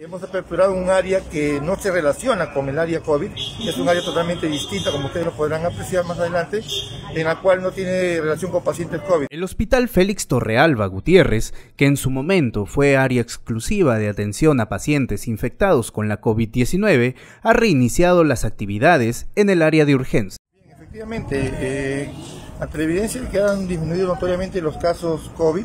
Hemos aperturado un área que no se relaciona con el área COVID, es un área totalmente distinta, como ustedes lo podrán apreciar más adelante, en la cual no tiene relación con pacientes COVID. El Hospital Félix Torrealba Gutiérrez, que en su momento fue área exclusiva de atención a pacientes infectados con la COVID-19, ha reiniciado las actividades en el área de urgencia. Bien, efectivamente, ante la evidencia de que han disminuido notoriamente los casos COVID,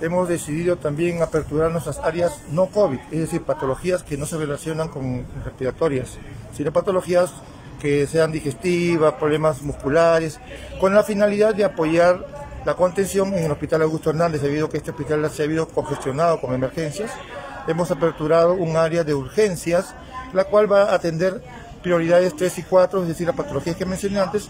hemos decidido también aperturar nuestras áreas no COVID, es decir, patologías que no se relacionan con respiratorias, sino patologías que sean digestivas, problemas musculares, con la finalidad de apoyar la contención en el Hospital Augusto Hernández, debido a que este hospital se ha visto congestionado con emergencias. Hemos aperturado un área de urgencias, la cual va a atender prioridades 3 y 4, es decir, las patologías que mencioné antes,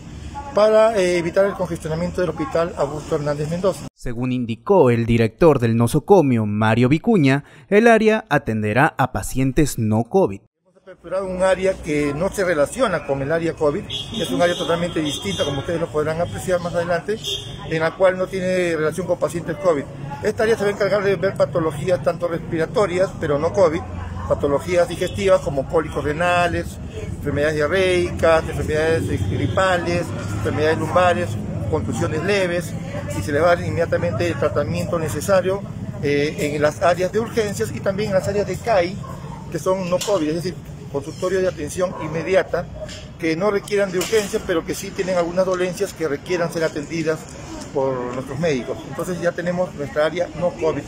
para evitar el congestionamiento del Hospital Augusto Hernández Mendoza. Según indicó el director del nosocomio, Mario Vicuña, el área atenderá a pacientes no COVID. Hemos aperturado un área que no se relaciona con el área COVID, es un área totalmente distinta, como ustedes lo podrán apreciar más adelante, en la cual no tiene relación con pacientes COVID. Esta área se va a encargar de ver patologías tanto respiratorias, pero no COVID, patologías digestivas como cólicos renales, enfermedades diarreicas, enfermedades gripales, enfermedades lumbares, contusiones leves, y se le va a dar inmediatamente el tratamiento necesario en las áreas de urgencias y también en las áreas de CAI, que son no COVID, es decir, consultorios de atención inmediata, que no requieran de urgencias, pero que sí tienen algunas dolencias que requieran ser atendidas por nuestros médicos. Entonces ya tenemos nuestra área no COVID.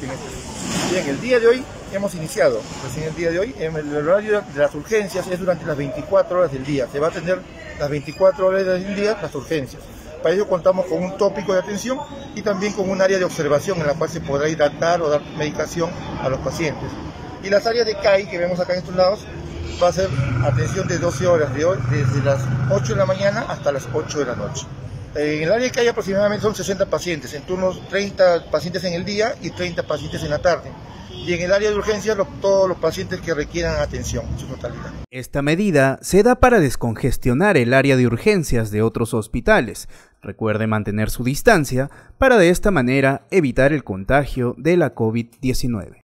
Bien, el día de hoy hemos iniciado, recién el día de hoy, en el horario de las urgencias es durante las 24 horas del día, se va a atender las 24 horas del día las urgencias. Para ello contamos con un tópico de atención y también con un área de observación en la cual se podrá hidratar o dar medicación a los pacientes. Y las áreas de CAI que vemos acá en estos lados va a ser atención de 12 horas de hoy, desde las 8 de la mañana hasta las 8 de la noche. En el área de CAI aproximadamente son 60 pacientes, en turnos 30 pacientes en el día y 30 pacientes en la tarde. Y en el área de urgencias todos los pacientes que requieran atención en su totalidad. Esta medida se da para descongestionar el área de urgencias de otros hospitales. Recuerde mantener su distancia para de esta manera evitar el contagio de la COVID-19.